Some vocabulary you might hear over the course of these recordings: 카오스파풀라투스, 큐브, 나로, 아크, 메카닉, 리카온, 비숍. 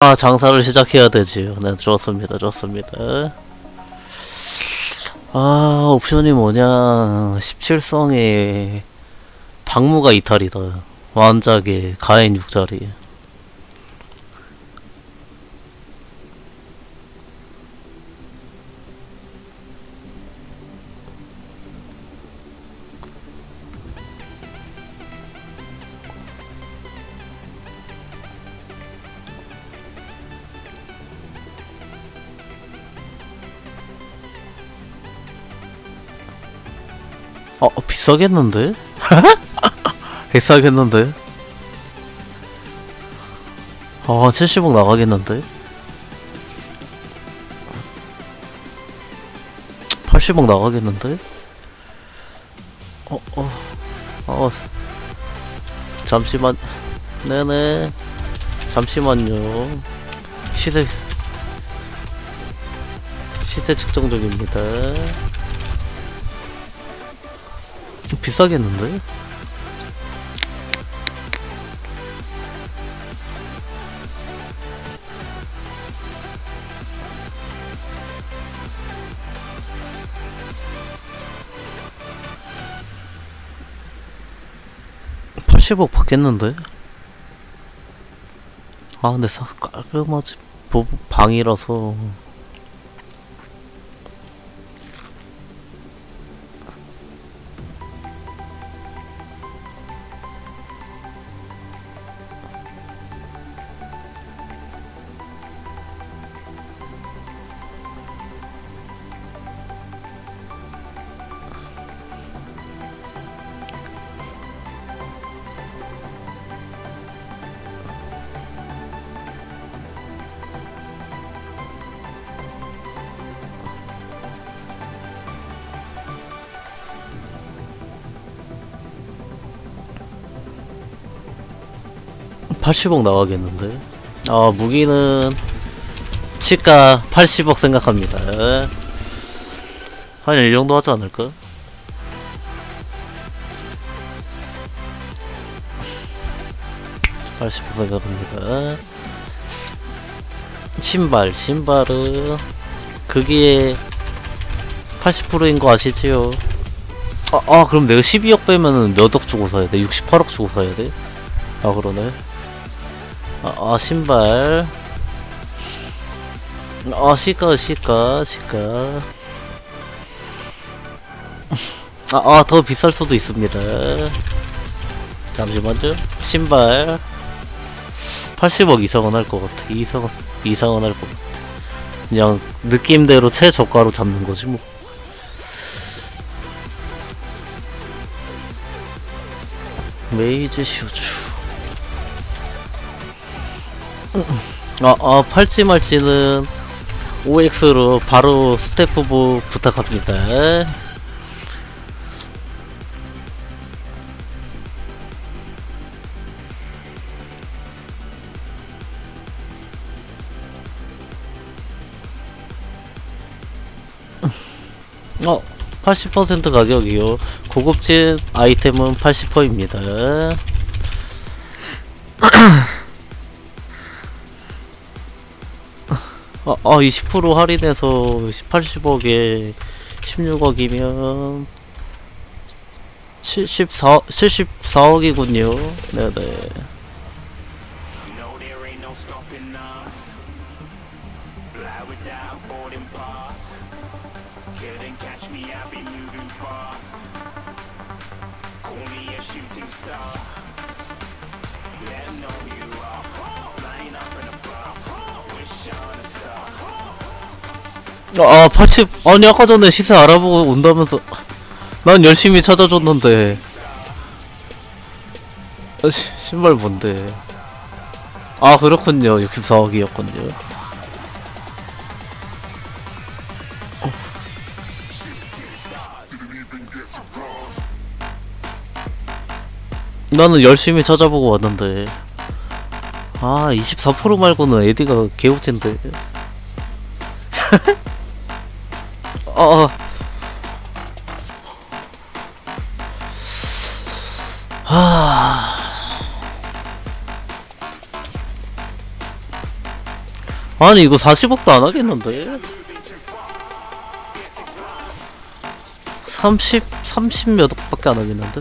아, 장사를 시작해야 되지. 네, 좋습니다. 좋습니다. 아, 옵션이 뭐냐. 17성에 박무가 이탈이다. 완작에 가인 6자리. 비싸겠는데? 비싸겠는데? 아, 70억 나가겠는데? 80억 나가겠는데? 잠시만. 네네. 잠시만요. 시세 측정 중입니다. 비싸겠는데? (80억) 받겠는데? 아, 근데 깔끔하지. 방이라서. (80억) 나가겠는데? 아, 무기는 치가 80억 생각합니다. 한 이 정도 하지 않을까? (80억) 생각합니다. 신발은 그게 80%인 거 아시지요? 아, 그럼 내가 12억 빼면은 몇 억 주고 사야 돼? 68억 주고 사야 돼? 아, 그러네. 신발. 시가. 더 비쌀 수도 있습니다. 잠시만요. 신발. 80억 이상은 할 것 같아. 이상은 할 것 같아. 그냥 느낌대로 최저가로 잡는 거지, 뭐. 메이지 슈즈. 팔찌 말지는 OX로 바로 스태프부 부탁합니다. 어, 80% 가격이요. 고급진 아이템은 80%입니다. 아, 20% 할인해서 80억에 16억이면 74억이군요. 네네. 아니, 아까 전에 시세 알아보고 온다면서. 난 열심히 찾아줬는데. 신발 뭔데? 아, 그렇군요. 64억이었군요. 나는 열심히 찾아보고 왔는데. 아, 24% 말고는 에디가 개우진데. 아니 이거 40억도 안 하겠는데? 30몇 억밖에 안 하겠는데?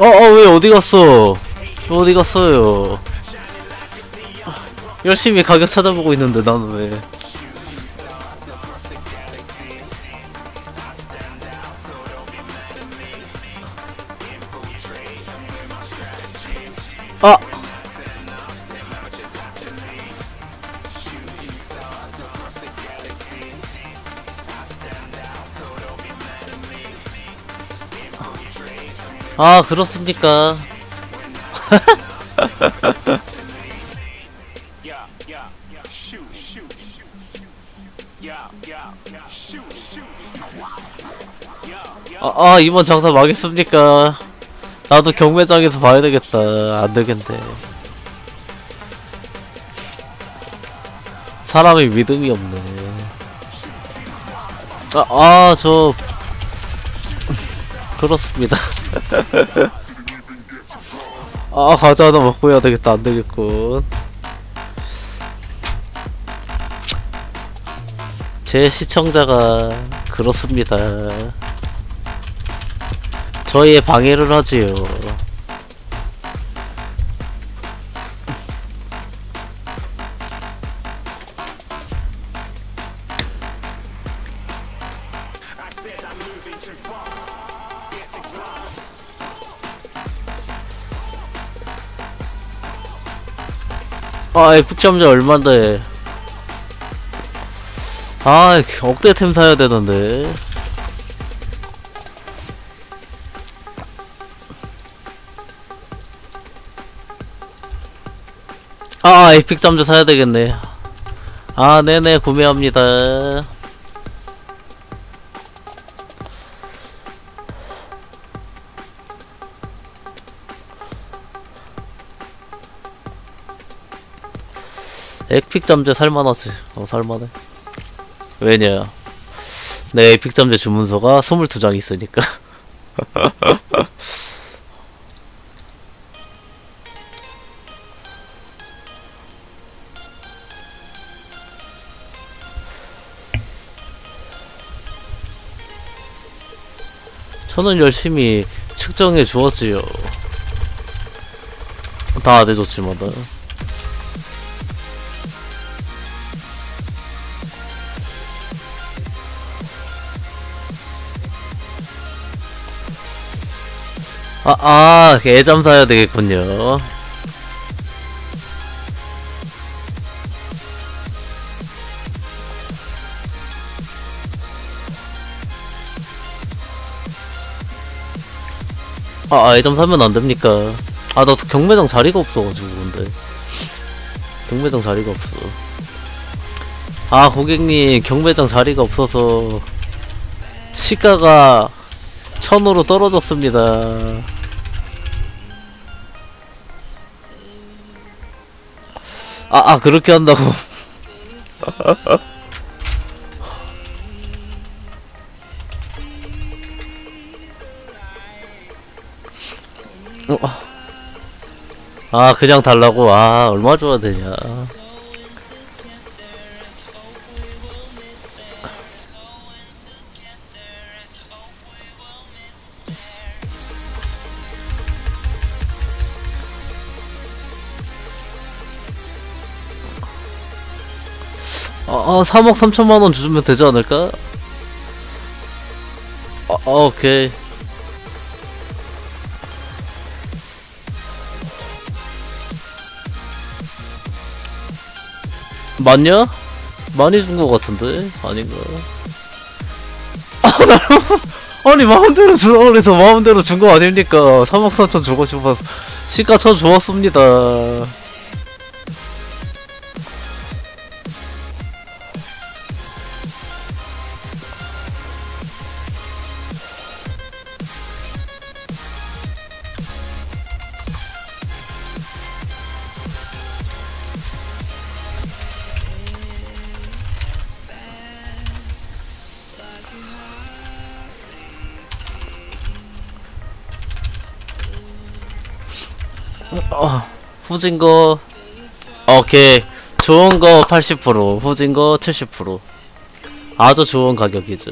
왜 어디갔어? 어디갔어요? 열심히 가격 찾아보고 있는데 나는 왜? 아! 아, 그렇습니까? 이번 장사 망했습니까? 나도 경매장에서 봐야 되겠다. 안 되겠네. 사람이 믿음이 없네. 저 그렇습니다. 과자 하나 먹고 해야 되겠다. 안 되겠군. 제 시청자가 그렇습니다. 저희의 방해를 하지요. F점자 얼만데? 억대템 사야 되던데. 에픽 잠자 사야 되겠네. 네네, 구매합니다. 에픽 잠재 살만하지. 살만해. 왜냐, 내 에픽 잠재 주문서가 22장 있으니까. 저는 열심히 측정해 주었지요. 다 내줬지만 애잠 사야 되겠군요. 애잠 사면 안됩니까? 나도 경매장 자리가 없어가지고. 근데 경매장 자리가 없어. 고객님, 경매장 자리가 없어서 시가가 1000으로 떨어졌습니다. 그렇게 한다고? 그냥 달라고? 얼마 줘야 되냐? 아, 3억 3천만원 주면 되지 않을까? 오케이. 맞냐? 많이 준 것 같은데? 아닌가? 아니, 마음대로 주라고 그래서 마음대로 준 거 아닙니까? 3억 4천 주고 싶어서 시가 쳐 주었습니다. 후진거 오케이. 좋은거 80%, 후진거 70%. 아주 좋은 가격이죠.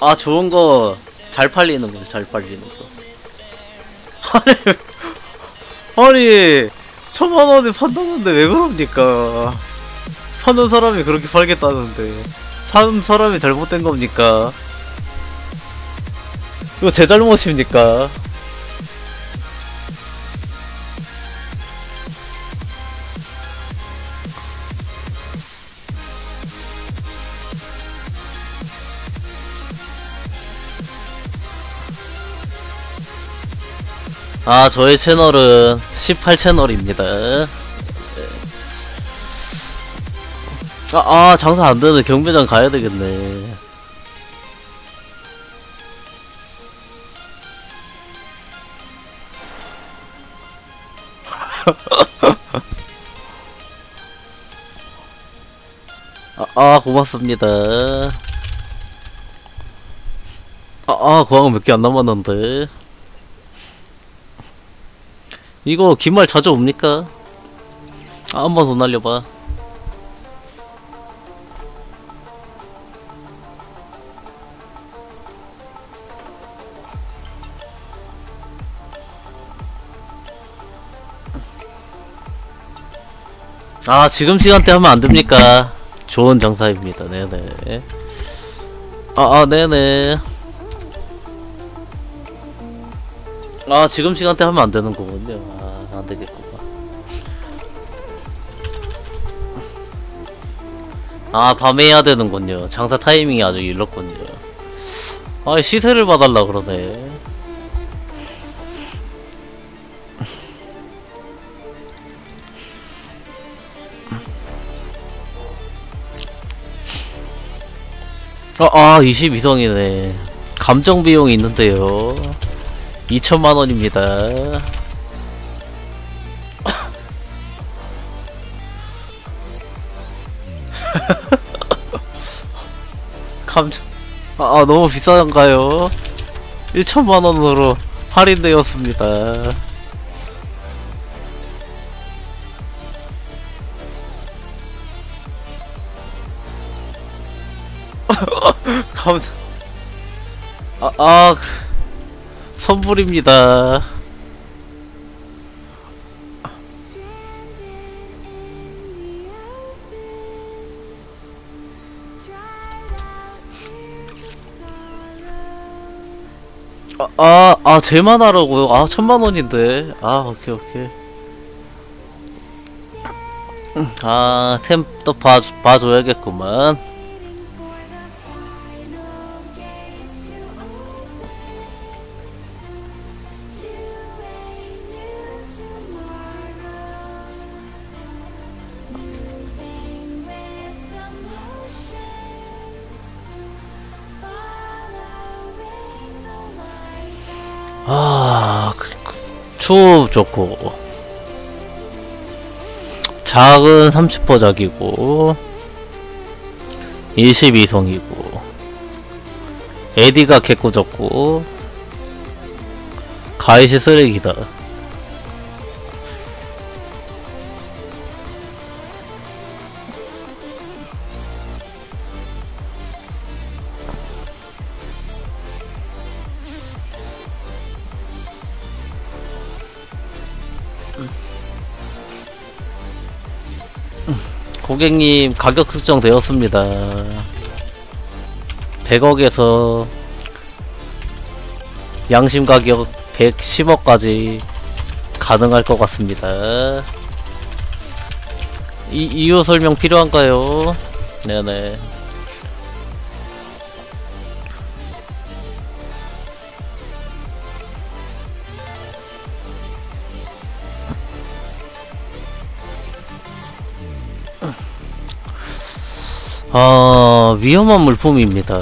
아, 좋은거 잘 팔리는거, 잘 팔리는거. 아니 1000만원에 판다는데 왜 그럽니까? 파는 사람이 그렇게 팔겠다는데 사는 사람이 잘못된 겁니까? 이거 제 잘못입니까? 아, 저의 채널은 18채널입니다. 아, 장사 안되네. 경매장 가야되겠네. 고맙습니다. 고항은 몇 개 안 남았는데. 이거 긴말 자주 옵니까? 아, 한 번 더 날려봐. 아, 지금 시간대 하면 안 됩니까? 좋은 장사입니다. 네네. 네네. 아, 지금 시간대 하면 안 되는 거군요. 아, 안 되겠구만. 아, 밤에 해야 되는군요. 장사 타이밍이 아주 일렀군요. 아, 시세를 봐달라 그러네. 아, 22성이네. 감정 비용이 있는데요. 2000만원입니다. 감정, 너무 비싼가요? 1000만원으로 할인되었습니다. 감사. 선불입니다. 제만 하라고요? 1000만원인데. 오케이, 오케이. 템 또 봐줘야겠구만. 추 좋고 작은 30% 작이고 22성이고 에디가 개꾸졌고 가이시 쓰레기다. 고객님, 가격 특정되었습니다. 100억에서 양심 가격 110억까지 가능할 것 같습니다. 이유 설명 필요한가요? 네네. 위험한 물품입니다.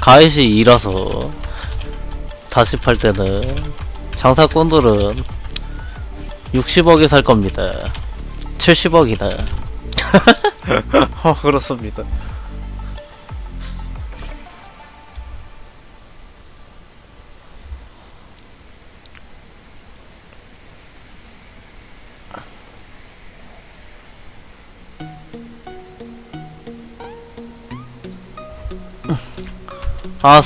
가이시 2라서 다시 팔 때는 장사꾼들은 60억에 살 겁니다. 70억이다. 그렇습니다. 아,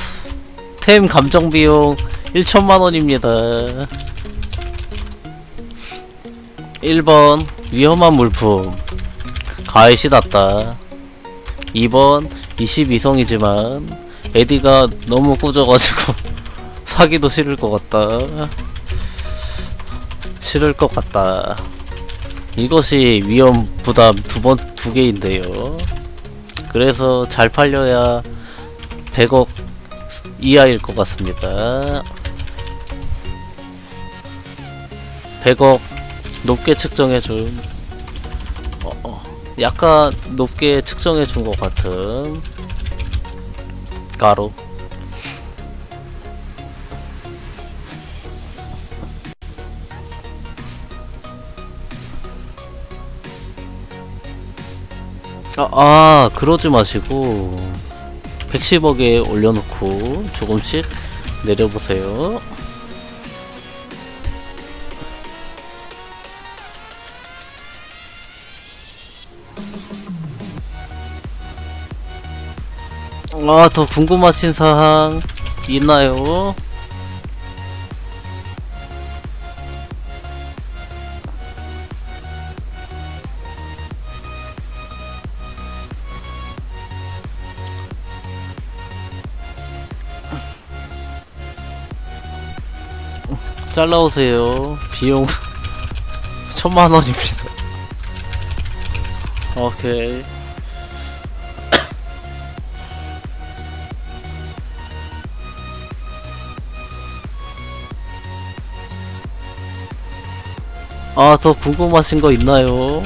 템 감정 비용 1000만원입니다. 1번 위험한 물품 가에 시났다. 2번 22성이지만 에디가 너무 꾸져가지고 사기도 싫을 것 같다. 싫을 것 같다. 이것이 위험 부담 두 개인데요. 그래서 잘 팔려야 100억 이하일 것 같습니다. 100억 높게 측정해준, 약간 높게 측정해준 것 같은 가로. 아, 그러지 마시고 110억에 올려놓고 조금씩 내려보세요. 아, 더 궁금하신 사항 있나요? 잘라오세요. 비용 1000만원입니다. 오케이. 아, 더 궁금하신 거 있나요?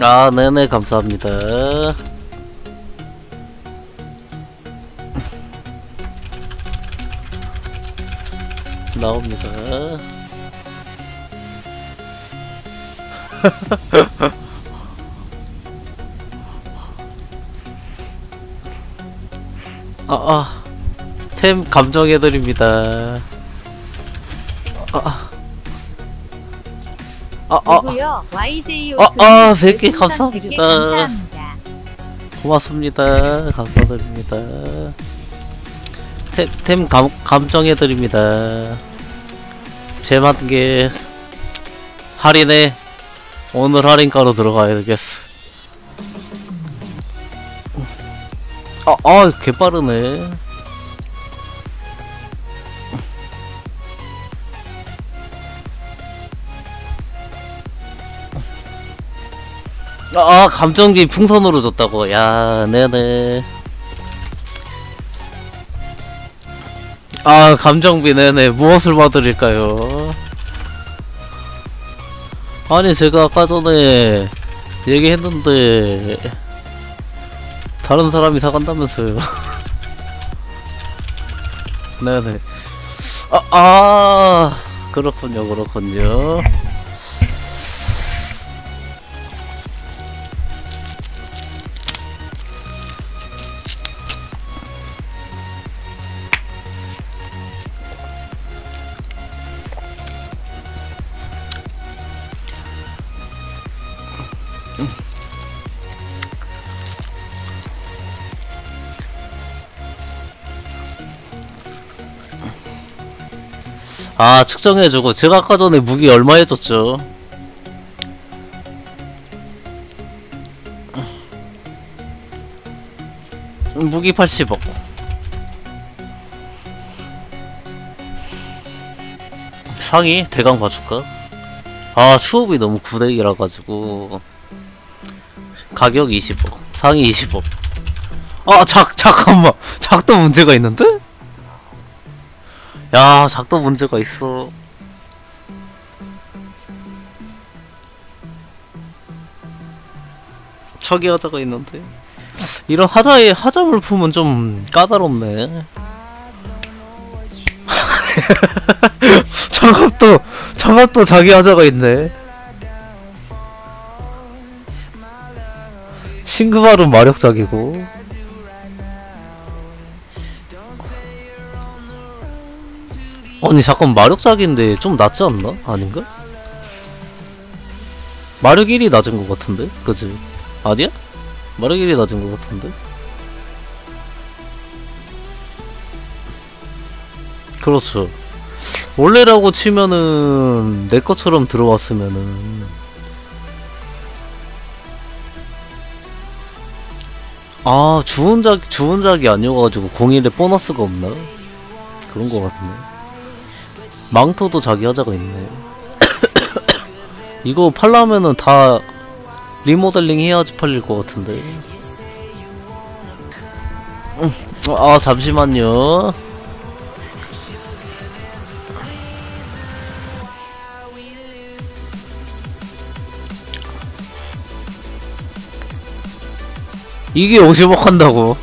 아, 네네, 감사합니다. 나옵니다. 템 감정해드립니다. 누구요? YJ 오토님 100개 감사합니다. 고맙습니다. 감사드립니다. 템 감정해드립니다. 제 맞은 게 할인에 오늘 할인가로 들어가야 되겠어. 개빠르네. 감정비 풍선으로 줬다고. 야, 네네. 아, 감정비, 네네. 무엇을 봐드릴까요? 아니, 제가 아까 전에 얘기했는데 다른 사람이 사간다면서요. 네네. 그렇군요, 그렇군요. 아, 측정해주고. 제가 아까 전에 무기 얼마 해줬죠? 무기 80억. 상위? 대강 봐줄까? 아, 수업이 너무 9대2라가지고 가격 20억, 상위 20억. 아, 잠깐만, 작도 문제가 있는데? 야, 작도 문제가 있어. 저기 하자가 있는데, 이런 하자의 하자 물품은 좀 까다롭네. 장갑도 자기 하자가 있네. 싱그발은 마력작이고. 아니, 잠깐, 마력작인데 좀 낫지 않나? 아닌가? 마력 1이 낮은 것 같은데? 그지? 아니야? 마력 1이 낮은 것 같은데? 그렇죠. 원래라고 치면은 내 것처럼 들어왔으면은 아 주운작이 아니어가지고 01에 보너스가 없나? 그런 것 같네. 망토도 자기 하자가 있네. 이거 팔려면은 다 리모델링 해야지 팔릴 것 같은데. 아 잠시만요. 이게 50억 한다고.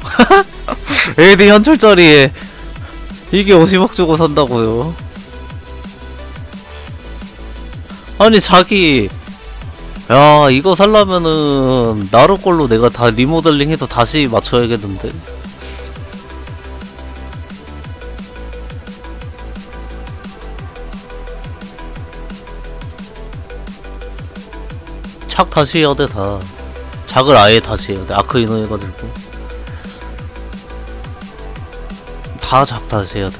애들 현철자리에 이게 50억 주고 산다고요. 아니 자기 야 이거 살려면은 나로 걸로 내가 다 리모델링 해서 다시 맞춰야겠는데. 착 다시 해야돼. 다 작을 아예 다시 해야 돼. 아크 인원 해가지고 다 작 다시 해야 돼.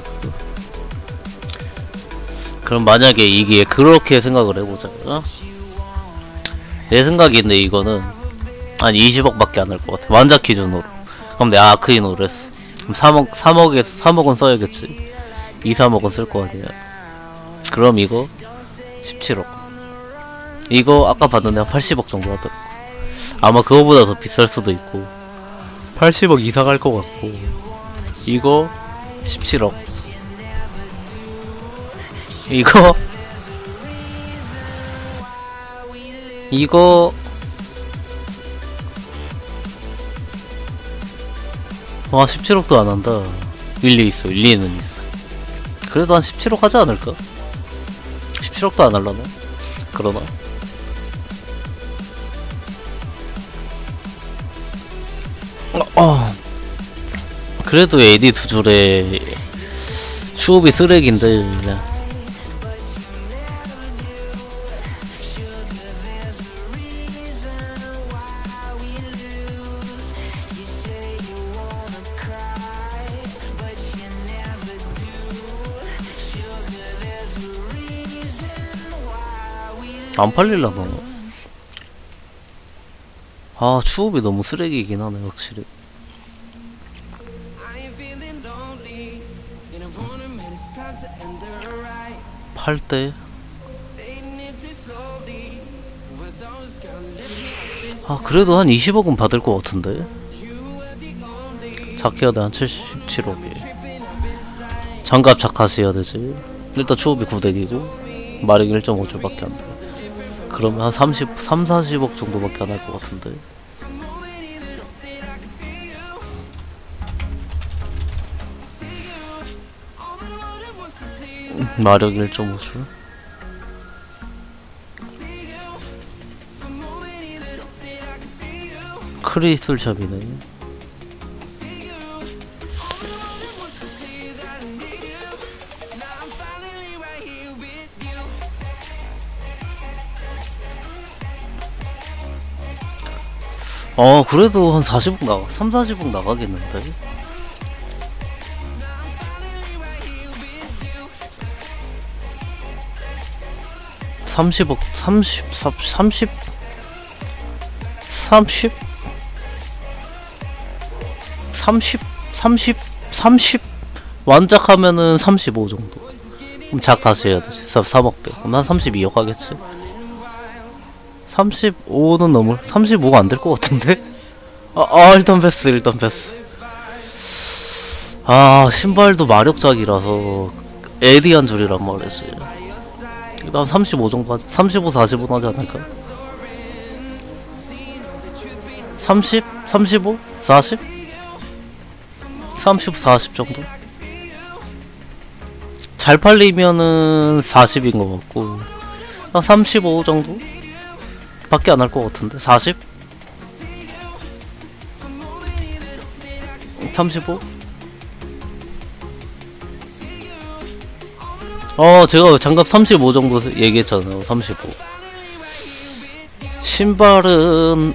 그럼 만약에 이게 그렇게 생각을 해보자. 어? 내 생각인데 이거는 한 20억밖에 안 할 것 같아 완작 기준으로. 그럼 내가 아크 인원을 했어. 그럼 3억은 써야겠지. 2, 3억은 쓸 거 아니야. 그럼 이거 17억. 이거 아까 봤는데 한 80억 정도 하더라고. 아마 그거보다 더 비쌀 수도 있고 80억 이상 갈 것 같고. 이거 17억. 이거 와 17억도 안 한다. 일리 있어. 일리는 있어. 그래도 한 17억 하지 않을까? 17억도 안 할라나? 그러나? 그래도 AD 두 줄에 슈업이 쓰레기인데. 안 팔릴라나? 아 슈업이 너무 쓰레기이긴 하네 확실히. 팔 때 아 그래도 한 20억은 받을 것 같은데. 작해야돼. 한 77억에 장갑 작하시해야 되지. 일단 추업이 9덱이고 마력이 1.5줄 밖에 안돼. 그러면 한 30, 40억 정도밖에 안 할 것 같은데. 마력 1.5줄. 크리슬샵이네. 어 그래도 한 40분 나가 3, 40분 나가겠는데. 삼십 완작하면은 35 정도. 그럼 작 다시 해야 되지. 3억배. 그럼 한 32억 하겠지. 35는 넘을. 35가 안 될 것 같은데. 일단 패스. 아 신발도 마력작이라서 에디한 줄이란 말이지. 일단 35 정도 하자. 35, 40은 하지 않을까? 30? 35? 40? 30, 40 정도? 잘 팔리면은 40인 것 같고 한 35 정도? 밖에 안 할 것 같은데? 40? 35? 제가 장갑 35 정도 얘기했잖아요. 35 신발은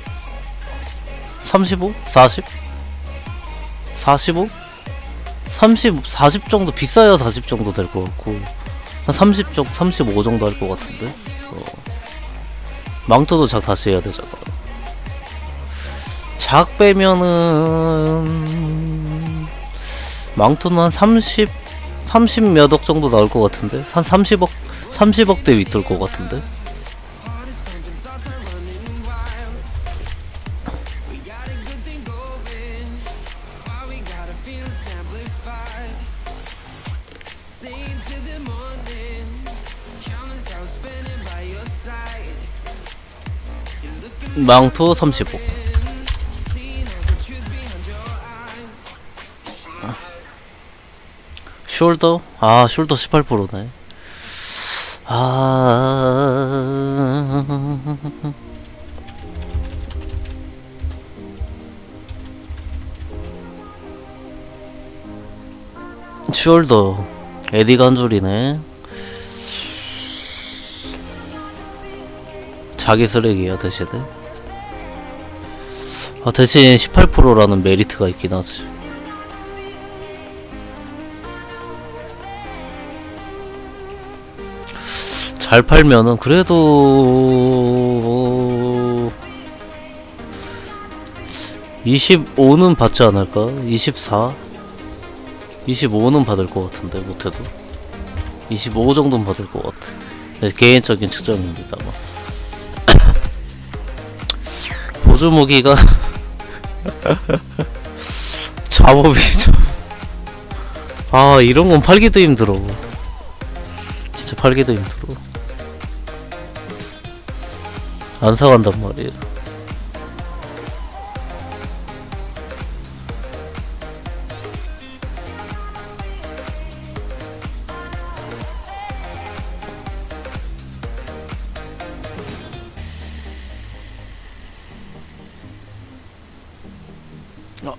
35? 40? 45? 30, 40 정도, 비싸야 40 정도 될 것 같고, 한 30 정도, 35 정도 할 것 같은데. 망토 도착 다시 해야 되잖아. 작 빼면은 망토는 한 30몇억 정도 나올 것 같은데, 한 30억대 위틀 것 같은데. 망토 35. 숄더? 아, 숄더 18%네. 아, 숄더 에디 간졸이네. 자기 쓰레기야 대신에. 아, 대신 18%라는 메리트가 있긴 하지. 잘 팔면은 그래도 25는 받지 않을까? 24? 25는 받을 것 같은데, 못해도 25 정도는 받을 것 같아. 개인적인 측정입니다만. 보조 무기가 작업이죠. 아, 이런 건 팔기도 힘들어. 진짜 팔기도 힘들어. 안 사간단 말이에요.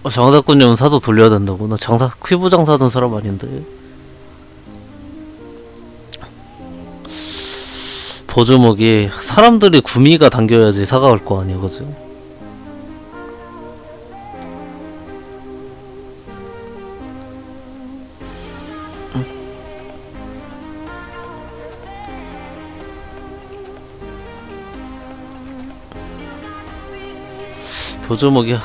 장사꾼이면 사도 돌려야 된다구나. 장사, 큐브 장사하는 사람 아닌데. 보조목이 사람들이 구미가 당겨야지 사가올 거 아니야, 그지? 보조목이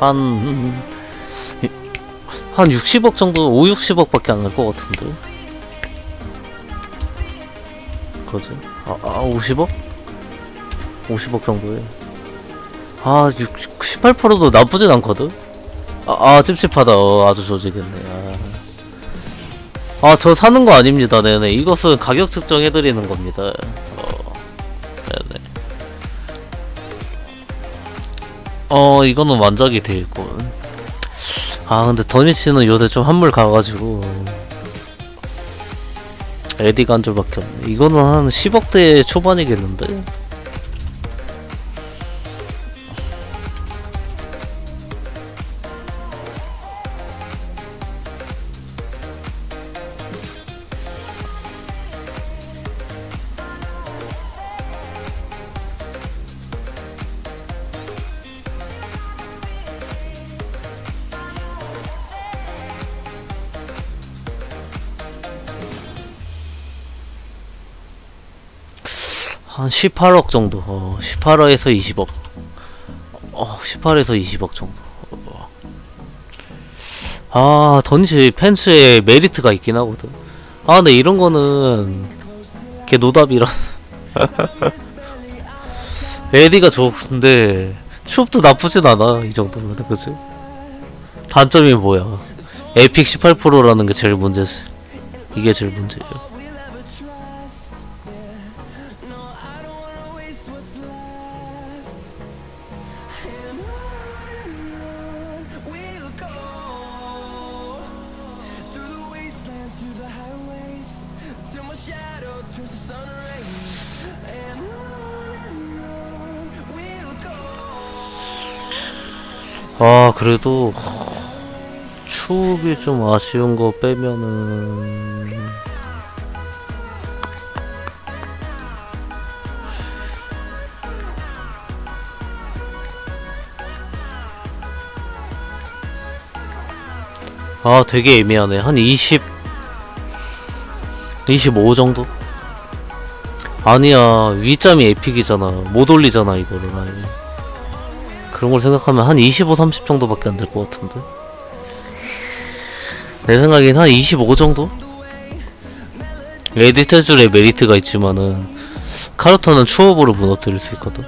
한 60억 정도, 5, 60억 밖에 안 할 것 같은데. 그지? 아, 50억? 50억 정도에. 아, 18%도 나쁘진 않거든? 아, 찝찝하다. 아주 조직했네. 아, 저 사는 거 아닙니다. 네네. 이것은 가격 측정해드리는 겁니다. 네네. 이거는 완작이 돼있군. 아, 근데 더미씨는 요새 좀 한물 가가지고 에디 간줄밖에 없네. 이거는 한 10억대 초반이겠는데? 한 18억 정도. 18억에서 20억. 18에서 20억 정도. 아, 던지 펜츠에 메리트가 있긴 하거든. 아, 근데 이런 거는 걔 노답이라. 에디가 좋은데 숍도 나쁘진 않아, 이 정도면. 그치? 단점이 뭐야? 에픽 18%라는 게 제일 문제지. 이게 제일 문제예요. 아, 그래도 추억이 좀 아쉬운 거 빼면은 아 되게 애매하네. 한 20... 25 정도? 아니야, 위점이 에픽이잖아. 못 올리잖아 이거를. 아예. 그런 걸 생각하면 한 25, 30 정도밖에 안 될 것 같은데? 내 생각엔 한 25 정도? 에디테줄의 메리트가 있지만은 카르터는 추업으로 무너뜨릴 수 있거든.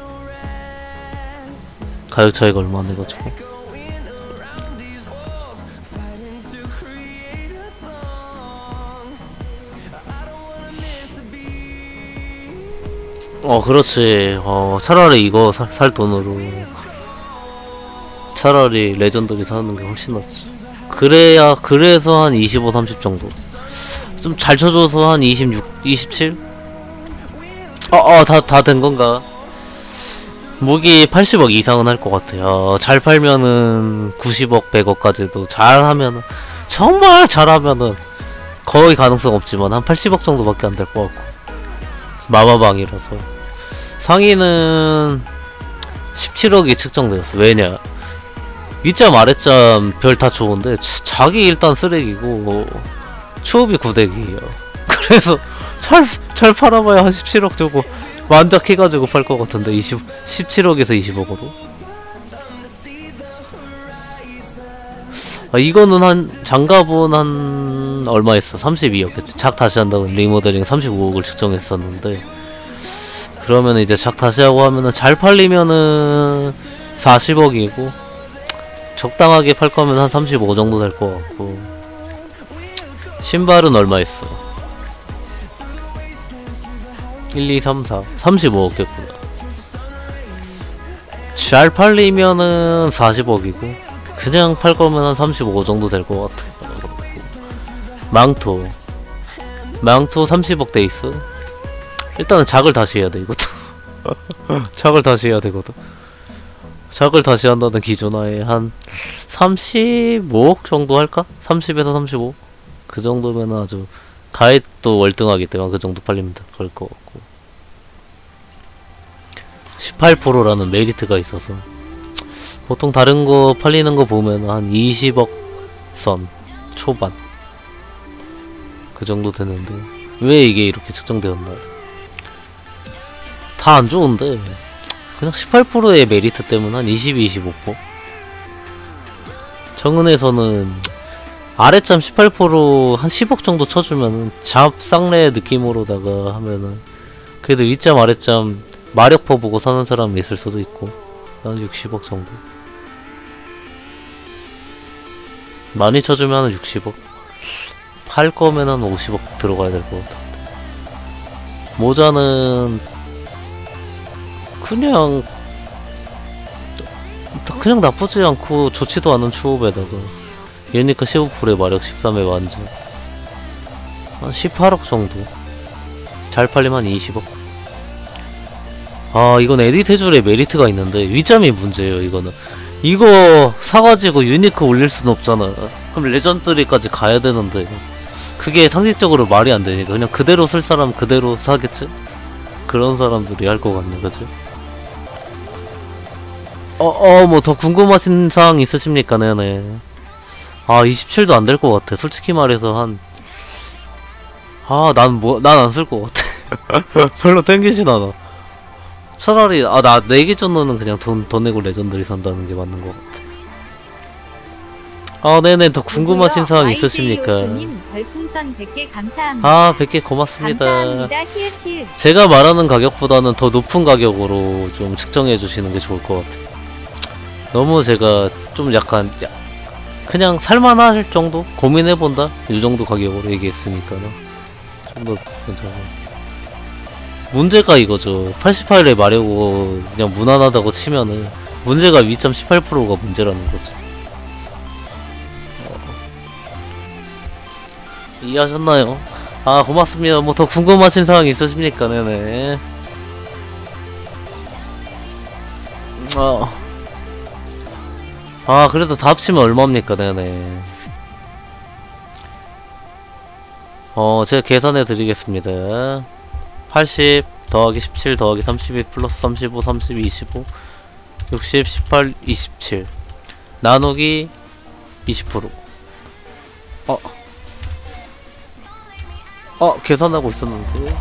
가격 차이가 얼마 안 돼가지고. 어 그렇지. 어 차라리 이거 살 돈으로 차라리 레전더리 사는 게 훨씬 낫지. 그래야, 그래서 한 25, 30 정도. 좀 잘 쳐줘서 한 26, 27? 다 된 건가? 무기 80억 이상은 할 것 같아요. 잘 팔면은 90억, 100억까지도 잘하면은, 정말 잘하면은 거의 가능성 없지만 한 80억 정도밖에 안 될 것 같고. 마마방이라서. 상위는 17억이 측정되었어. 왜냐? 윗점 아랫점 별 다 좋은데 자기 일단 쓰레기고 추업이 9덱이에요. 그래서 잘 팔아봐야 한 17억 주고 만작해가지고 팔 것 같은데 17억에서 20억으로 아 이거는 한 장갑은 한 얼마 했어? 32억이었지 작 다시 한다고 리모델링 35억을 측정했었는데 그러면 이제 작 다시 하고 하면은 잘 팔리면은 40억이고 적당하게 팔 거면 한 35 정도 될 것 같고. 신발은 얼마 있어? 1, 2, 3, 4. 35억겠구나. 잘 팔리면은 40억이고, 그냥 팔 거면 한 35 정도 될 것 같아. 망토. 망토 30억 돼 있어? 일단은 작을 다시 해야 돼, 이것도. 작을 다시 해야 되거든. 작을 다시 한다는 기준하에 한 35억 정도 할까? 30에서 35? 그 정도면 아주 가액도 월등하기 때문에 그 정도 팔리면 될 것 같고 18%라는 메리트가 있어서 보통 다른 거 팔리는 거 보면 한 20억 선 초반 그 정도 되는데 왜 이게 이렇게 측정되었나? 다 안 좋은데 그냥 18%의 메리트 때문에 한 22, 25%? 정은에서는 아래점 18% 한 10억 정도 쳐주면은 잡쌍래 느낌으로다가 하면은 그래도 윗점 아래점 마력포 보고 사는 사람이 있을 수도 있고 난 60억 정도 많이 쳐주면 한 60억 팔 거면 한 50억 들어가야 될 것 같은데 모자는 그냥 나쁘지 않고 좋지도 않은 추업에다가 얘니까 15%에 마력 13에 완전 한 18억 정도 잘 팔리면 20억 아 이건 에디테줄의 메리트가 있는데 위점이 문제예요. 이거는 이거 사가지고 유니크 올릴 순 없잖아. 그럼 레전드리까지 가야 되는데 그게 상식적으로 말이 안 되니까 그냥 그대로 쓸 사람 그대로 사겠지? 그런 사람들이 할 것 같네. 그치? 뭐 더 궁금하신 사항 있으십니까? 네네. 아 27도 안 될 것 같아. 솔직히 말해서 한 아 난 안 쓸 것 같아. 별로 땡기진 않아. 차라리 아 나 내 기준으로는 그냥 돈 내고 레전드리 산다는 게 맞는 것 같아. 아 네네 더 궁금하신 사항 있으십니까? 별풍선 100개 감사합니다. 아 100개 고맙습니다. 감사합니다. 히읗. 제가 말하는 가격보다는 더 높은 가격으로 좀 측정해 주시는 게 좋을 것 같아요. 너무 제가 좀 약간 그냥 살만할 정도? 고민해본다? 이 정도 가격으로 얘기했으니까요. 좀 더 괜찮아요. 문제가 이거죠. 88에 마려고 그냥 무난하다고 치면은 문제가 2.18%가 문제라는 거지. 이해하셨나요? 아 고맙습니다. 뭐 더 궁금하신 사항 있으십니까? 네네. 아 그래도 다 합치면 얼마입니까? 네네. 제가 계산해 드리겠습니다. 80 더하기 17 더하기 32 플러스 35 32 25 60 18 27 나누기 20% 계산하고 있었는데.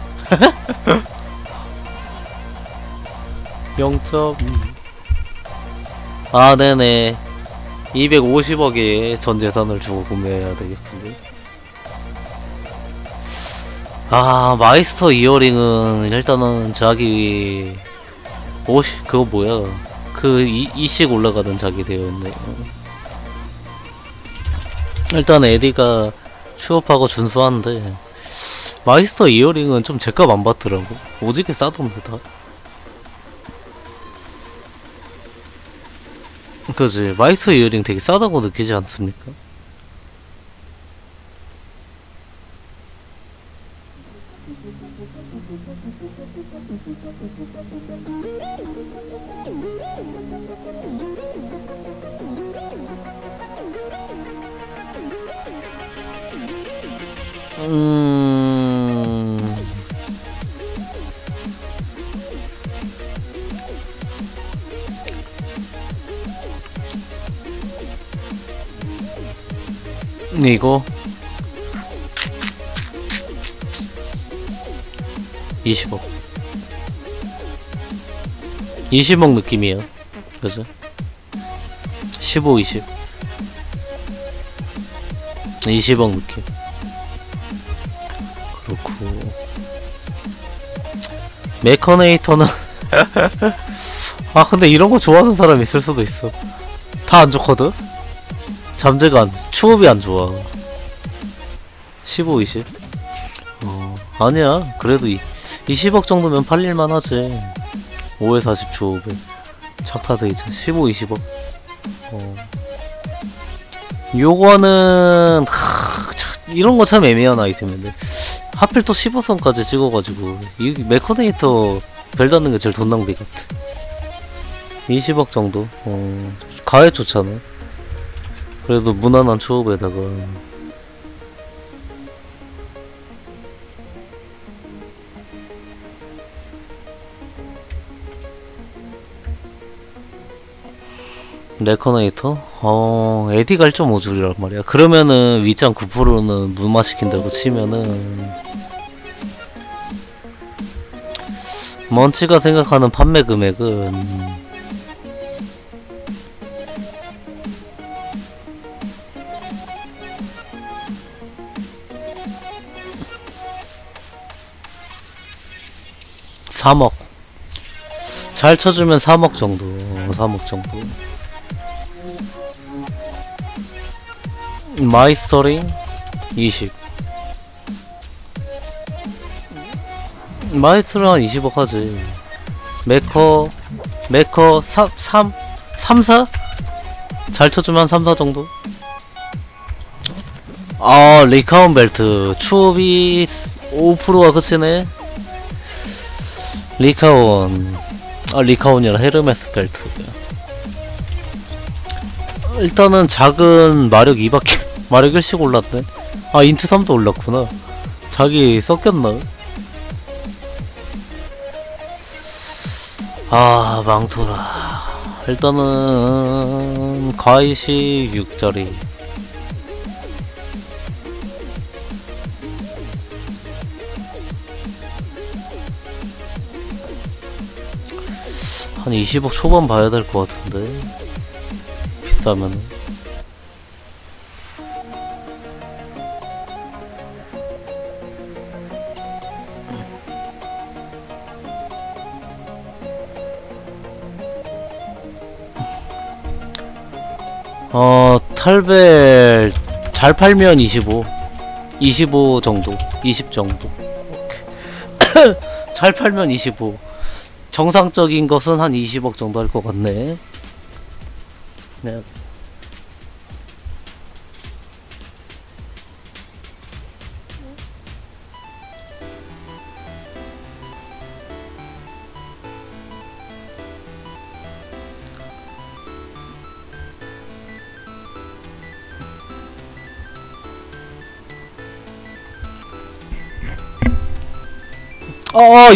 0. 아, 네네. 250억의 전 재산을 주고 구매해야 되겠군요. 아, 마이스터 이어링은 일단은 자기 50 그거 뭐야? 그 2씩 올라가던 자기 되었네요. 일단 에디가 취업하고 준수한데 마이스터 이어링은 좀 제값 안 받더라고. 오지게 싸던데 다. 그지? 마이스터 이어링 되게 싸다고 느끼지 않습니까? 이거 20억 느낌이에요. 그죠? 15, 20 20억 느낌. 그렇고 메커네이터는 아 근데 이런거 좋아하는 사람 있을 수도 있어. 다 안좋거든? 잠재간 추업이 안좋아. 15, 20 아니야. 그래도 20억 정도면 팔릴만 하지. 5에 40 추업에 착타돼 있자. 15, 20억 요거는 이런거 참 애매한 아이템인데 하필 또 15선까지 찍어가지고 이 메커네이터 별 닿는게 제일 돈 낭비 같아. 20억 정도 가해 좋잖아. 그래도 무난한 추업에다가 메커네이터? 에디가 1.5줄이란 말이야. 그러면은 위장 9%는 무마시킨다고 치면은 먼치가 생각하는 판매 금액은 3억. 잘 쳐주면 3억 정도. 3억 정도. 마이스터링 20. 마이스터링 한 20억 하지. 메커 3, 4? 잘 쳐주면 한 3, 4 정도? 아, 리카운 벨트. 추업이 5%가 그치네. 리카온. 아, 리카온이라 헤르메스 벨트. 일단은 작은 마력 2바퀴 마력 1씩 올랐네. 아, 인트 3도 올랐구나. 자기 섞였나? 아, 망토라. 일단은 가이시 6짜리 한 20억 초반 봐야 될 것 같은데 비싸면은. 탈벨 잘 팔면 25 정도, 20 정도. 오케이. 잘 팔면 25. 정상적인 것은 한 20억 정도 할 것 같네. 네.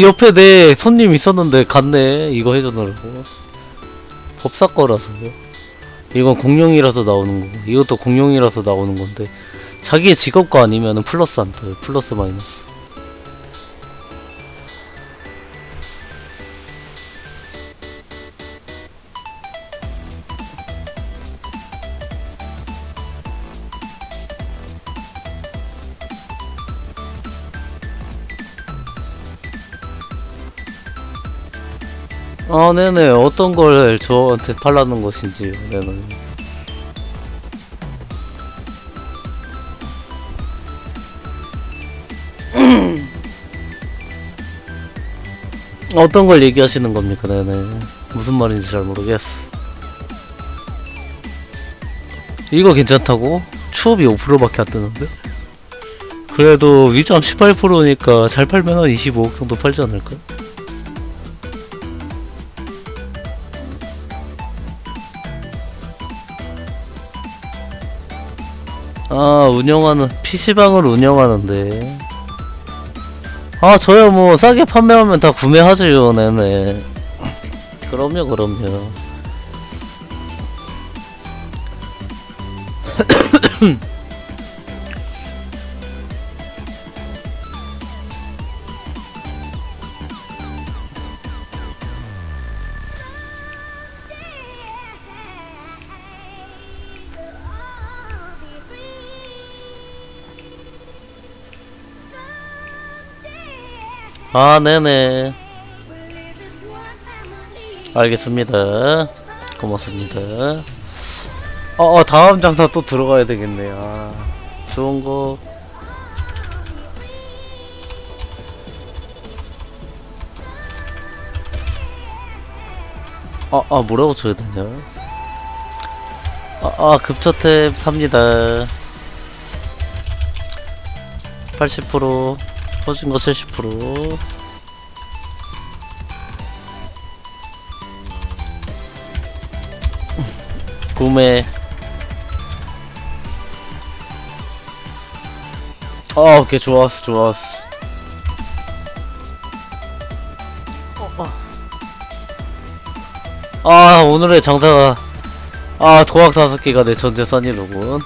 옆에 내 손님 있었는데 갔네. 이거 해줘놓으라고. 법사 거라서. 이건 공룡이라서 나오는 거고, 이것도 공룡이라서 나오는 건데 자기의 직업 거 아니면은 플러스 한다. 플러스 마이너스. 아, 네네. 어떤 걸 저한테 팔라는 것인지요. 네네. 어떤 걸 얘기하시는 겁니까? 네네. 무슨 말인지 잘 모르겠어. 이거 괜찮다고? 추업이 5%밖에 안 뜨는데? 그래도 위점 18%니까 잘 팔면 한 25% 정도 팔지 않을까? 아, 운영하는 PC방을 운영하는데, 아 저요 뭐 싸게 판매하면 다 구매하지요. 네네. 그럼요 그럼요. 아, 네네. 알겠습니다. 고맙습니다. 다음 장사 또 들어가야 되겠네요. 아, 좋은 거. 뭐라고 쳐야 되냐? 급처탭 삽니다. 80%. 터진거 70%. 구매. 오케이. 좋았어 좋았어. 아, 오늘의 장사가, 아, 도박 5개가 내 전재산이로군.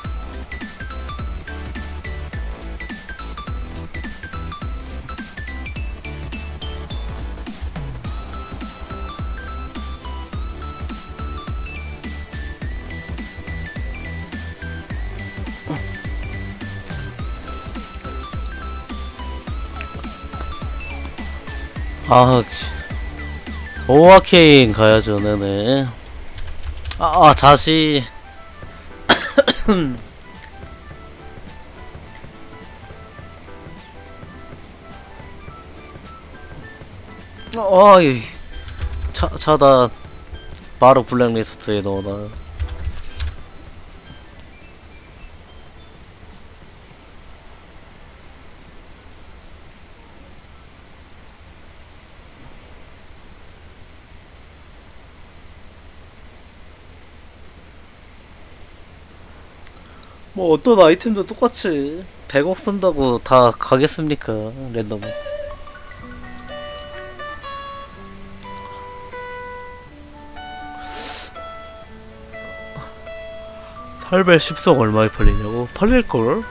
아, 오아케인 가야죠. 네네. 자시. 차다. 바로 블랙리스트에 넣어놔. 뭐 어떤 아이템도 똑같이 100억 쓴다고 다 가겠습니까? 랜덤. 팔벨 10성 얼마에 팔리냐고? 팔릴걸?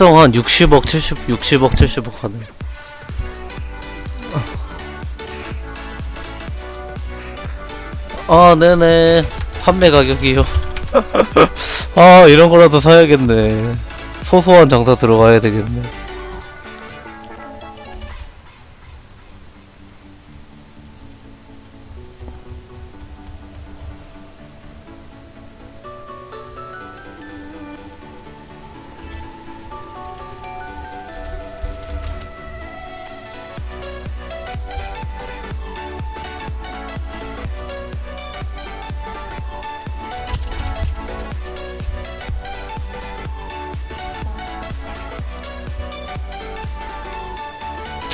한 60억, 70억 하네. 아, 네네. 판매 가격이요. 아, 이런 거라도 사야겠네. 소소한 장사 들어가야 되겠네.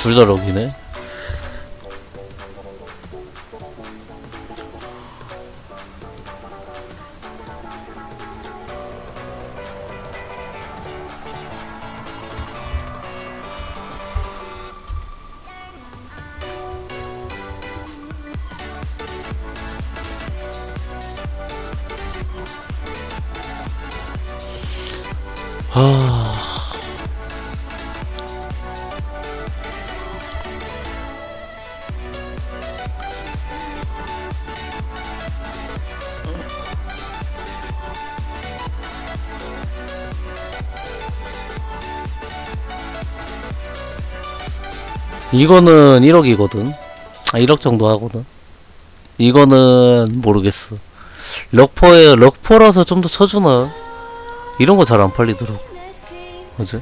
둘 다 럭이네. 이거는 1억이거든. 아 1억 정도 하거든. 이거는 모르겠어. 럭퍼에 럭퍼라서 좀 더 쳐주나? 이런 거 잘 안 팔리더라고. 그지?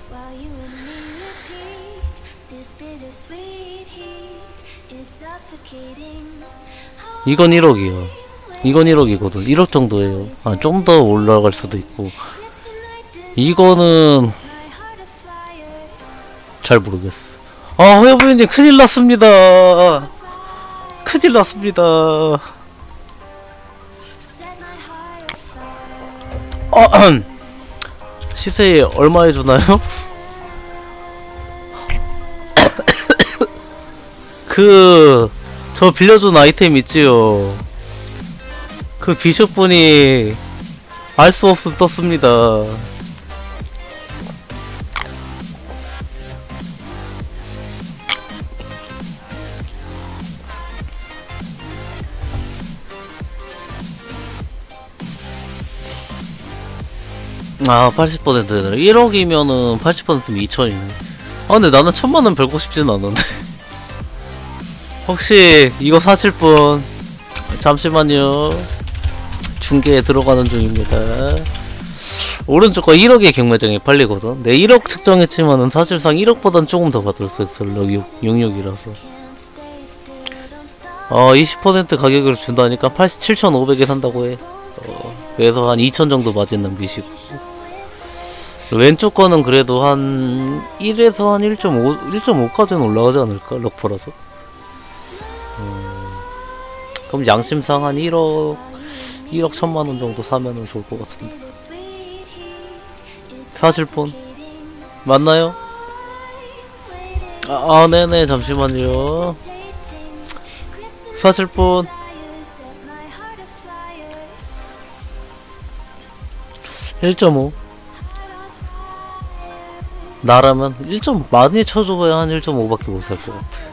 이건 1억이야. 이건 1억이거든. 1억 정도예요. 아 좀 더 올라갈 수도 있고. 이거는 잘 모르겠어. 아 허여부인님 큰일 났습니다. 큰일 났습니다. 시세에 얼마에 주나요? 저 빌려준 아이템 있지요. 그 비숍 분이 알 수 없음 떴습니다. 아 80%네 1억이면은 80%면 2천이네 아 근데 나는 1000만원 벌고 싶진 않은데. 혹시 이거 사실 분 잠시만요, 중계에 들어가는 중입니다. 오른쪽과 1억의 경매장에 팔리거든. 내 1억 측정했지만은 사실상 1억보단 조금 더 받을 수 있어. 66이라서 20% 가격을 준다니까 87,500에 산다고 해. 그래서 한 2천 정도 마진 남기시고, 왼쪽 거는 그래도 한 1에서 한 1.5까지는 올라가지 않을까? 럭퍼라서. 그럼 양심상 한 1억 1000만원 정도 사면은 좋을 것 같은데. 사실 분 맞나요? 아 네네 잠시만요. 사실 분 (1.5) 나라면 1.5 많이 쳐줘봐야 한 1.5밖에 못 살 것 같아.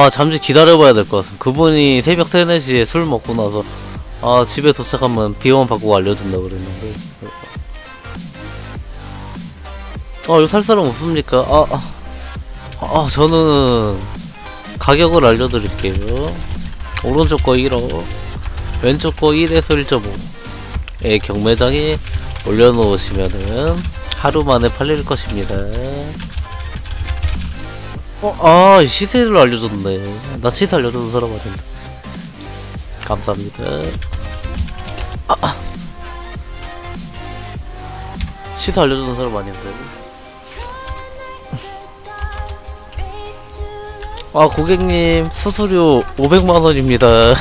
아 잠시 기다려봐야 될 것 같습니다. 그분이 새벽 3, 4시에 술 먹고 나서 아 집에 도착하면 비원 받고 알려준다 그랬는데, 아 이거 살 사람 없습니까? 저는 가격을 알려드릴게요. 오른쪽 거 1억, 왼쪽 거 1에서 1.5의 경매장에 올려놓으시면은 하루 만에 팔릴 것입니다. 아 시세를 알려줬네. 나 시세 알려주는 사람 아닌데. 감사합니다. 시세 알려주는 사람 아닌데. 아 고객님 수수료 500만원입니다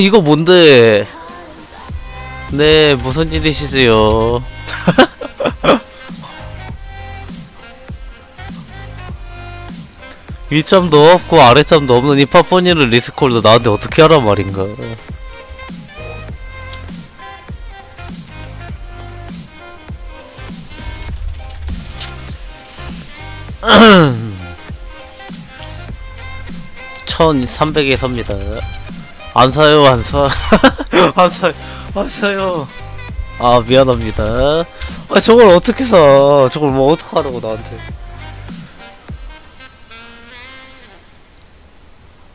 이거 뭔데? 네 무슨 일이시지요? 위점도 없고 아래점도 없는 이 팟포니를 리스콜도 나한테 어떻게 하란 말인가. 천 300에 삽니다. 안 사요, 안 사. 안 사요, 안 사요. 아, 미안합니다. 아, 저걸 어떻게 사. 저걸 뭐 어떡하라고, 나한테.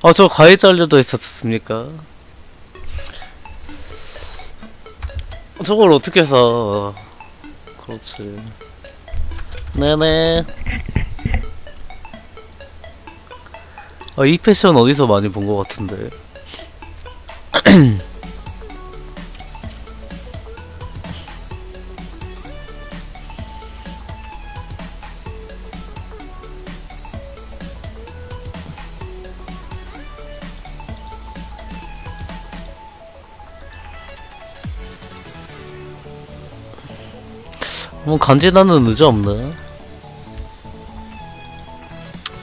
아, 저 과일 잘려져 있었습니까? 저걸 어떻게 사. 그렇지. 네네. 이 패션 어디서 많이 본 것 같은데. 뭐 간지나는 의자 없나?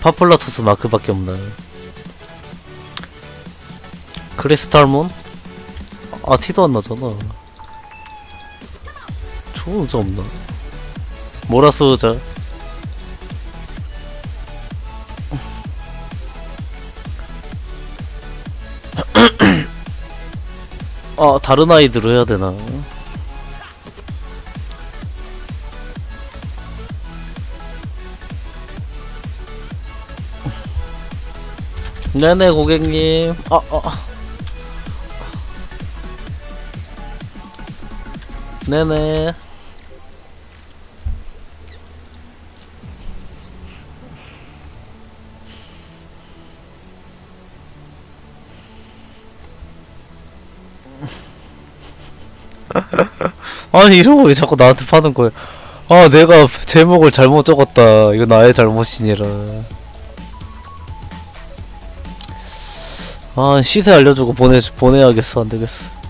파풀라투스 마크밖에 없나? 크리스탈몬? 아 티도 안 나잖아. 좋은 의자 없나? 모라스 의자. 아 다른 아이들로 해야 되나? 네네 고객님. 네네. 아니 이런 거 왜 자꾸 나한테 파는 거야? 아 내가 제목을 잘못 적었다. 이거 나의 잘못이니라. 아 시세 알려주고 보내야겠어. 안되겠어.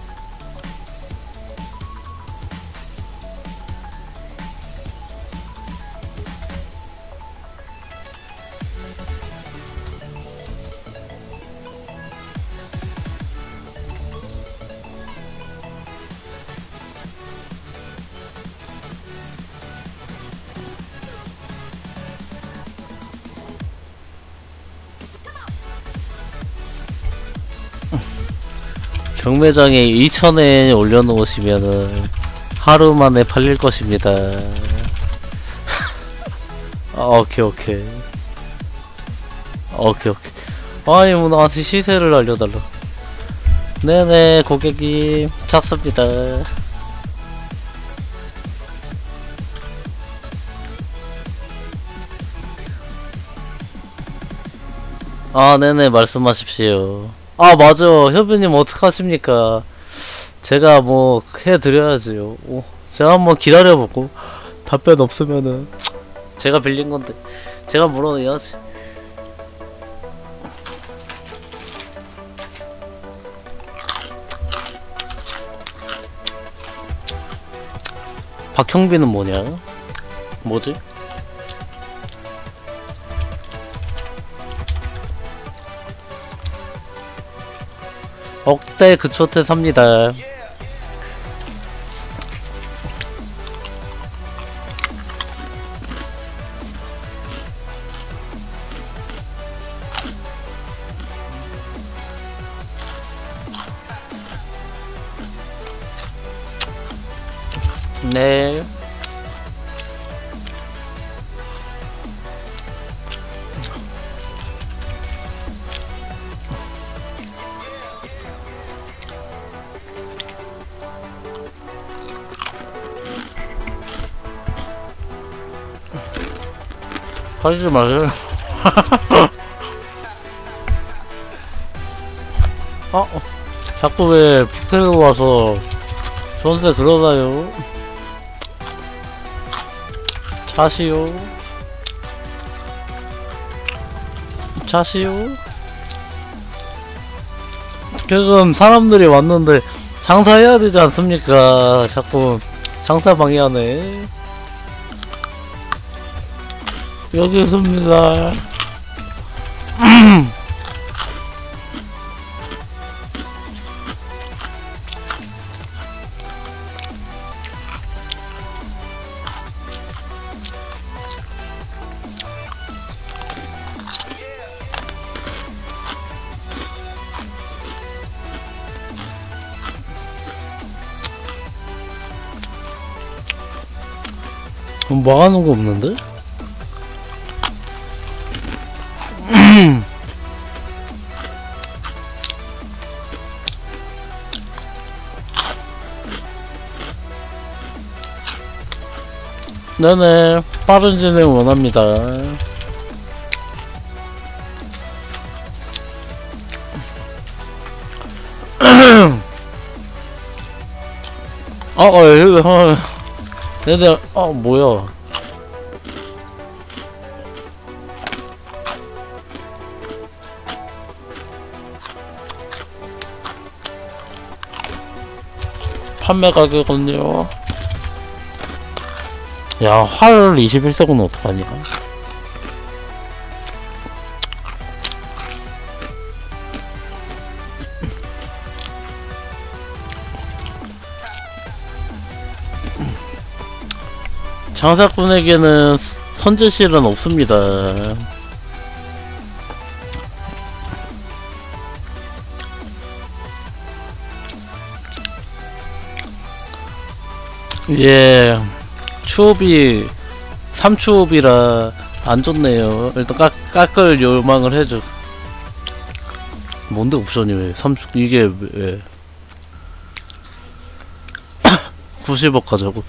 경매장에 2,000엔 올려놓으시면은 하루만에 팔릴 것입니다. 아, 오케이. 아니 뭐 나한테 시세를 알려달라. 네네 고객님 찾습니다. 아 네네 말씀하십시오. 아 맞아 협빈님 어떡하십니까? 제가 뭐 해드려야지요. 제가 한번 기다려보고 답변 없으면은 제가 빌린건데 제가 물어내야지. 박형빈은 뭐냐? 뭐지? 억대 그초트 삽니다. 네. 팔지 마세요. 자꾸 왜 북한으로 와서 저한테 그러나요? 차시요? 지금 사람들이 왔는데 장사해야 되지 않습니까? 자꾸 장사 방해하네. 여기 있습니다. 뭐하는 거 없는데? 네네 빠른 진행 원합니다. 얘들 뭐야. 판매 가격은요. 야, 활 21석은 어떡하냐. 장사꾼에게는 선제실은 없습니다. 예, 추업이 3추업이라 안 좋네요. 일단 깎을 요망을 해줘. 뭔데 옵션이 왜 3, 이게 왜 90억 가자고.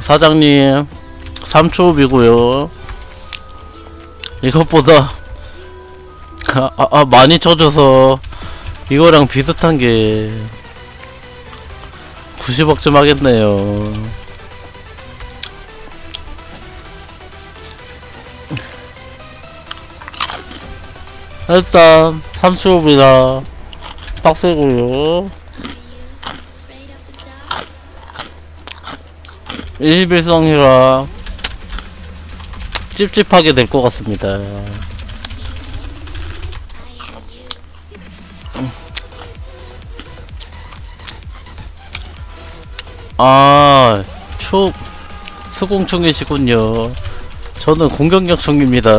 사장님, 3초업이고요. 이것보다 많이 쳐줘서 이거랑 비슷한게 90억쯤 하겠네요. 일단 3초업이라 빡세고요. 21성이라 찝찝하게 될 것 같습니다. 아, 수공충이시군요. 저는 공격력 충입니다.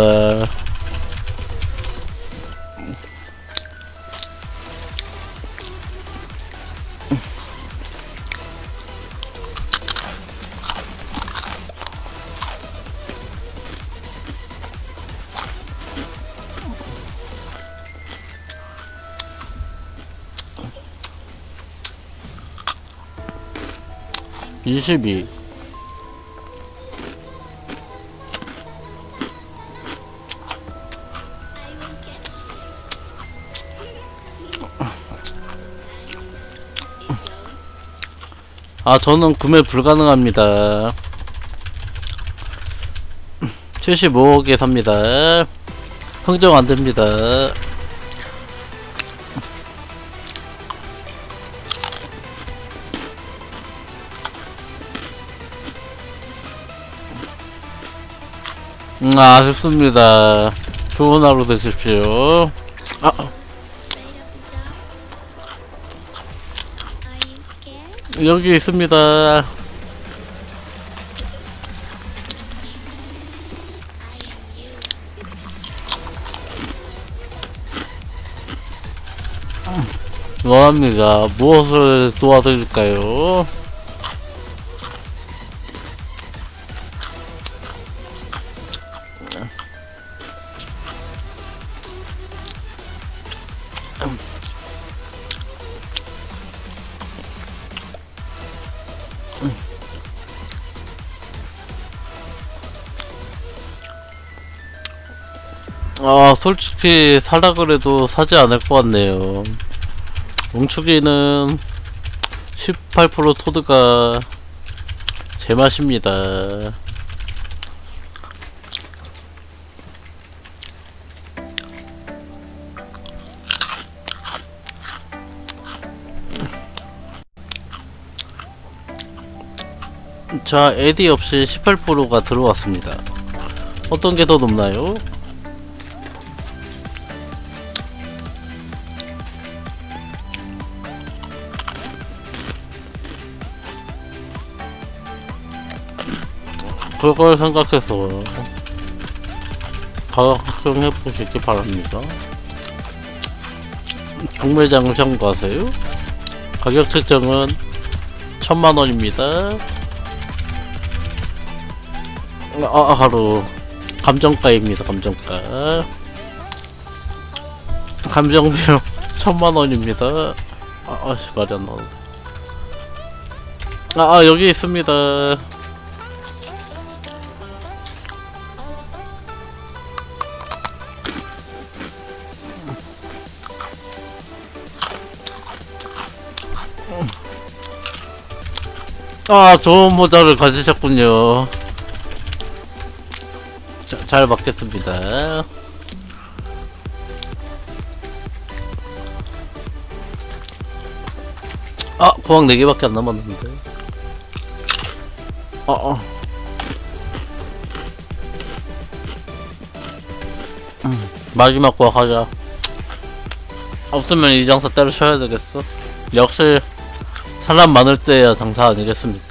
아, 저는 구매 불가능합니다. 75억에 삽니다. 흥정 안됩니다. 아쉽습니다. 좋은 하루 되십시오. 여기 있습니다. 뭐합니까? 무엇을 도와드릴까요? 아, 솔직히 사라 그래도 사지 않을 것 같네요. 뭉축이는 18% 토드가 제맛입니다. 자, AD 없이 18%가 들어왔습니다. 어떤 게 더 높나요? 그걸 생각해서 가격 확정해보시기 바랍니다. 공매장을 참고하세요. 가격 책정은 1000만원입니다. 하루 감정가입니다. 감정가 감정비용 1000만원입니다. 아씨 말이 안 나오네. 여기 있습니다. 좋은 모자를 가지셨군요. 잘 받겠습니다. 고황 4개밖에 안 남았는데. 마지막 고황 하자. 없으면 이 장사 때려쳐야 되겠어. 역시 사람 많을 때야 장사 아니겠습니까?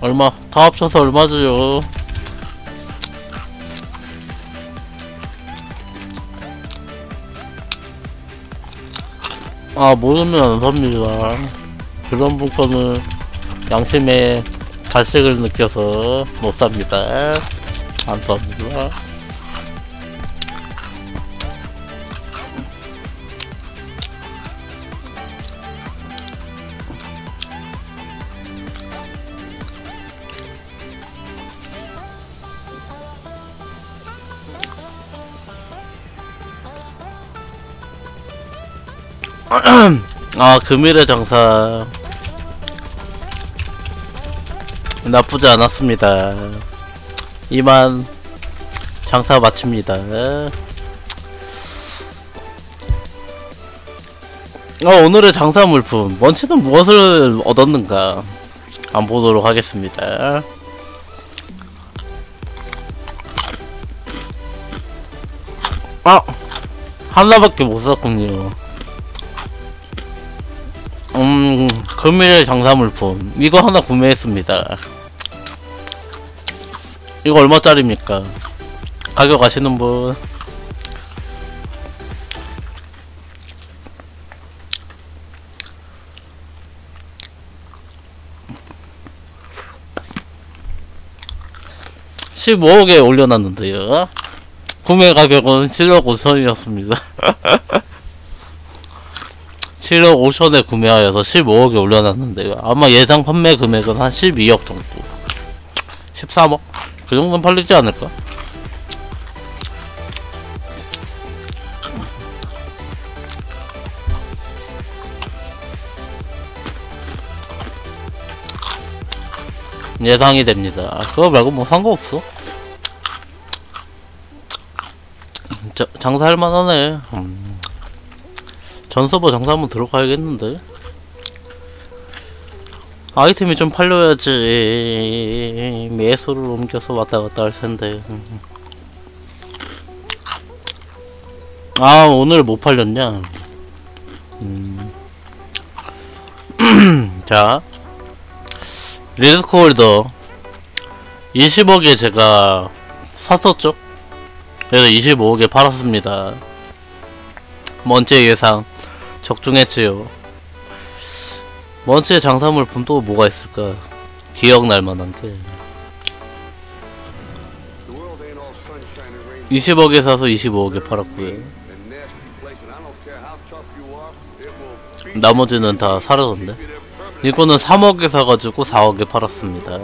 얼마? 다 합쳐서 얼마죠? 모르면 안 삽니다. 그런 분 거는 양심의 가식을 느껴서 못 삽니다. 안 삽니다. 금일의 장사 나쁘지 않았습니다. 이만 장사 마칩니다. 오늘의 장사 물품 먼치는 무엇을 얻었는가 안 보도록 하겠습니다. 하나밖에 못 샀군요. 금일의 장사물품 이거 하나 구매했습니다. 이거 얼마짜리입니까? 가격 아시는 분? $15억에 올려놨는데요. 구매 가격은 7억 5천이었습니다. 7억 5천에 구매하여서 15억에 올려놨는데 아마 예상 판매 금액은 한 12억 정도 13억? 그 정도는 팔리지 않을까? 예상이 됩니다. 그거 말고 뭐 산 거 없어? 장사할 만하네. 전서버 장사 한번 들어가야겠는데? 아이템이 좀 팔려야지 매수를 옮겨서 왔다갔다 할텐데. 오늘 못 팔렸냐? 자, 리스크 홀더 20억에 제가 샀었죠? 그래서 25억에 팔았습니다. 먼치의 예상 적중했지요. 먼치의 장사물품 또 뭐가 있을까? 기억날 만한 게 20억에 사서 25억에 팔았구요. 나머지는 다 사라졌네. 이거는 3억에 사가지고 4억에 팔았습니다.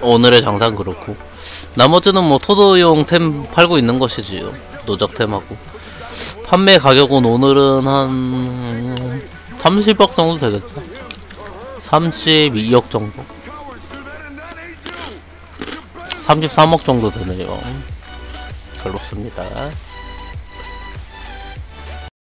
오늘의 장사는 그렇고 나머지는 뭐 토도용 템 팔고 있는 것이지요. 노적템하고 판매 가격은 오늘은 한 30억 정도 되겠다. 32억 정도, 33억 정도 되네요. 그렇습니다.